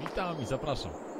Witam i zapraszam.